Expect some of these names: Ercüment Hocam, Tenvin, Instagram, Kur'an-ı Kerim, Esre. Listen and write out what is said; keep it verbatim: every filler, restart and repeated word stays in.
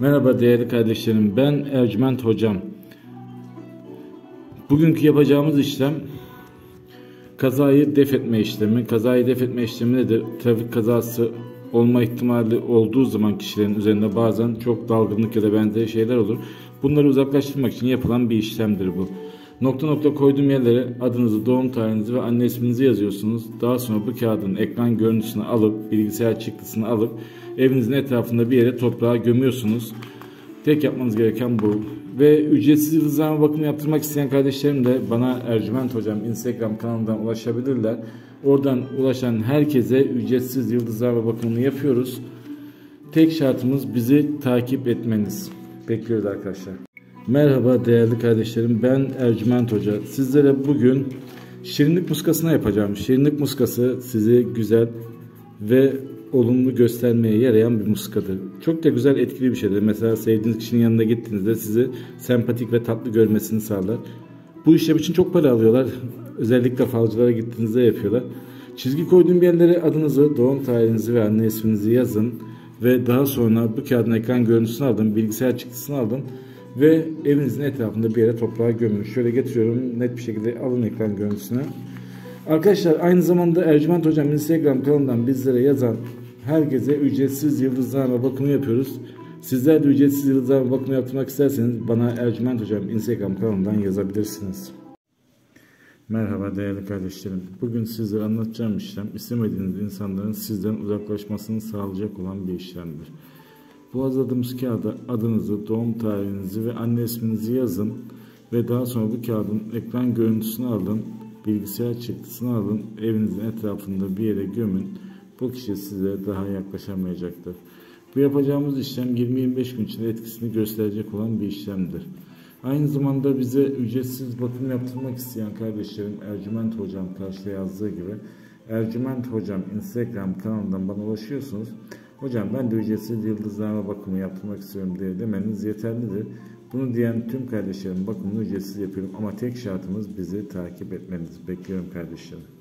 Merhaba değerli kardeşlerim, ben Ercüment Hocam. Bugünkü yapacağımız işlem kazayı def etme işlemi. Kazayı def etme işleminde de trafik kazası olma ihtimali olduğu zaman kişilerin üzerinde bazen çok dalgınlık ya da benzeri şeyler olur. Bunları uzaklaştırmak için yapılan bir işlemdir bu. Nokta nokta koyduğum yerlere adınızı, doğum tarihinizi ve anne isminizi yazıyorsunuz. Daha sonra bu kağıdın ekran görüntüsünü alıp, bilgisayar çıktısını alıp evinizin etrafında bir yere toprağa gömüyorsunuz. Tek yapmanız gereken bu. Ve ücretsiz rızama bakımı yaptırmak isteyen kardeşlerim de bana Ercüment Hocam Instagram kanalından ulaşabilirler. Oradan ulaşan herkese ücretsiz yıldızlarla bakımını yapıyoruz. Tek şartımız bizi takip etmeniz. Bekliyoruz arkadaşlar. Merhaba değerli kardeşlerim, ben Ercüment Hoca. Sizlere bugün şirinlik muskasına yapacağım. Şirinlik muskası sizi güzel ve olumlu göstermeye yarayan bir muskadır. Çok da güzel, etkili bir şeydir. Mesela sevdiğiniz kişinin yanına gittiğinizde sizi sempatik ve tatlı görmesini sağlar. Bu işlem için çok para alıyorlar. Özellikle falcılara gittiğinizde yapıyorlar. Çizgi koyduğum yerlere adınızı, doğum tarihinizi ve anne isminizi yazın. Ve daha sonra bu kağıdın ekran görüntüsünü aldım, bilgisayar çıktısını aldım. Ve evinizin etrafında bir yere toprağa gömün. Şöyle getiriyorum, net bir şekilde alın ekran görüntüsünü. Arkadaşlar aynı zamanda Ercüment Hocam Instagram kanalından bizlere yazan herkese ücretsiz yıldızlarla bakımı yapıyoruz. Sizler de ücretsiz yıldızlarla bakımı yaptırmak isterseniz bana Ercüment Hocam Instagram kanalından yazabilirsiniz. Merhaba değerli kardeşlerim. Bugün sizlere anlatacağım işlem istemediğiniz insanların sizden uzaklaşmasını sağlayacak olan bir işlemdir. Boğazladığımız kağıda adınızı, doğum tarihinizi ve anne isminizi yazın ve daha sonra bu kağıdın ekran görüntüsünü alın, bilgisayar çıktısını alın, evinizin etrafında bir yere gömün. Bu kişi size daha yaklaşamayacaktır. Bu yapacağımız işlem yirmi yirmi beş gün içinde etkisini gösterecek olan bir işlemdir. Aynı zamanda bize ücretsiz bakım yaptırmak isteyen kardeşlerim Ercüment Hocam karşıda yazdığı gibi Ercüment Hocam Instagram kanalından bana ulaşıyorsunuz. Hocam ben de ücretsiz yıldızlarla bakımı yaptırmak istiyorum diye demeniz yeterlidir. Bunu diyen tüm kardeşlerim bakımını ücretsiz yapıyorum ama tek şartımız bizi takip etmeniz. Bekliyorum kardeşlerim.